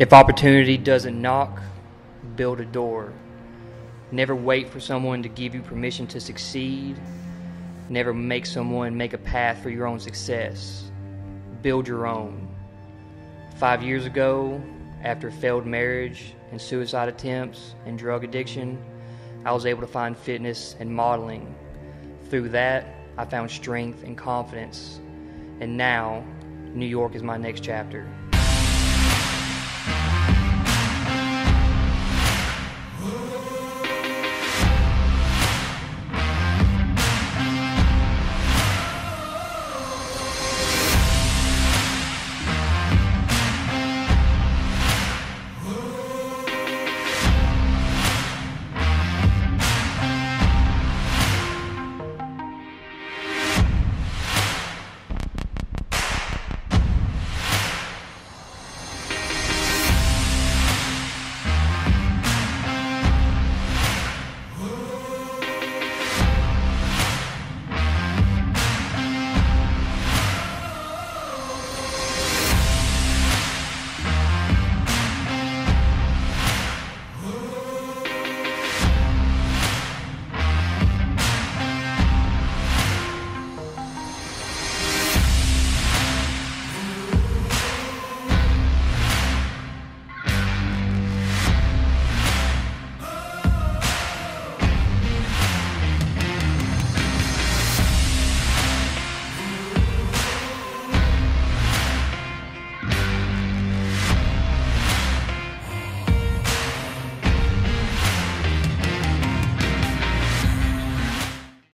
If opportunity doesn't knock, build a door. Never wait for someone to give you permission to succeed. Never make someone make a path for your own success. Build your own. 5 years ago, after a failed marriage and suicide attempts and drug addiction, I was able to find fitness and modeling. Through that, I found strength and confidence. And now, New York is my next chapter.